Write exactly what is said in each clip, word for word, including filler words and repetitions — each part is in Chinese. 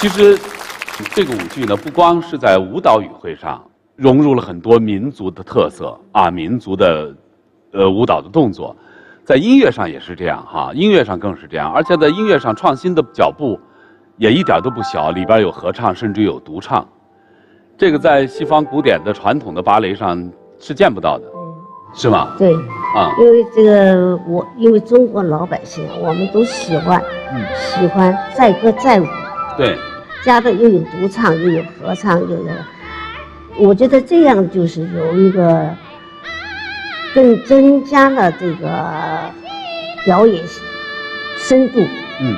其实，这个舞剧呢，不光是在舞蹈语汇上融入了很多民族的特色啊，民族的，呃，舞蹈的动作，在音乐上也是这样哈、啊，音乐上更是这样，而且在音乐上创新的脚步也一点都不小，里边有合唱，甚至有独唱，这个在西方古典的传统的芭蕾上是见不到的。 是吗？对，啊、嗯，因为这个我，因为中国老百姓，我们都喜欢，嗯、喜欢载歌载舞。对，加的又有独唱，又有合唱，又有，我觉得这样就是有一个，更增加了这个表演深度。嗯，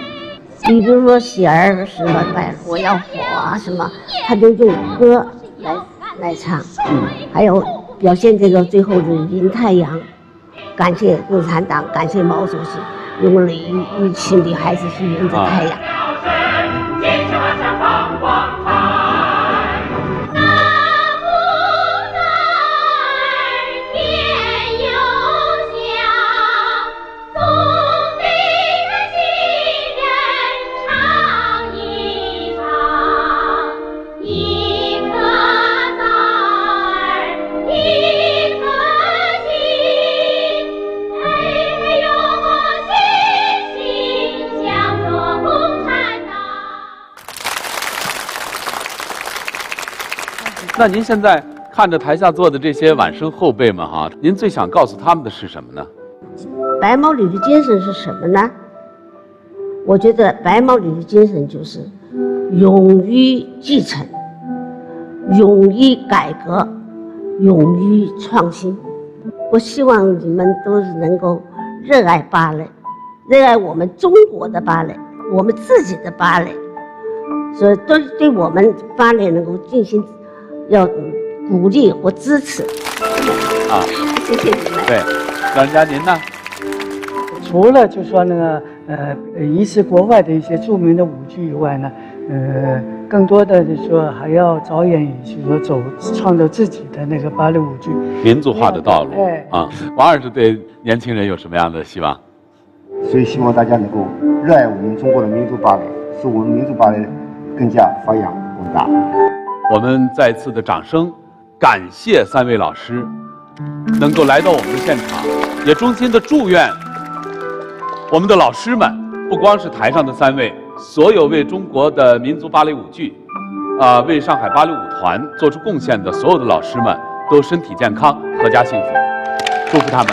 你比如说喜儿什么百火要火啊什么，他都用歌来来唱。嗯，还有。 表现这个最后的迎太阳，感谢共产党，感谢毛主席，用了一一群的孩子去迎着太阳。那您现在看着台下坐的这些晚生后辈们哈、啊，您最想告诉他们的是什么呢？白毛女的精神是什么呢？我觉得白毛女的精神就是勇于继承、勇于改革、勇于创新。我希望你们都是能够热爱芭蕾，热爱我们中国的芭蕾，我们自己的芭蕾，所以对对我们芭蕾能够进行。 要鼓励和支持啊！谢谢你们。对，老人家您呢？除了就说那个呃，一是国外的一些著名的舞剧以外呢，呃，更多的就是说还要着眼于就是说走创造自己的那个芭蕾舞剧民族化的道路。哎啊，王老师对年轻人有什么样的希望？所以希望大家能够热爱我们中国的民族芭蕾，使我们民族芭蕾更加发扬光大。 我们再次的掌声，感谢三位老师能够来到我们的现场，也衷心的祝愿我们的老师们，不光是台上的三位，所有为中国的民族芭蕾舞剧，啊、呃，为上海芭蕾舞团做出贡献的所有的老师们，都身体健康，阖家幸福，祝福他们。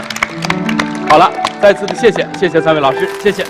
好了，再次的谢谢，谢谢三位老师，谢谢。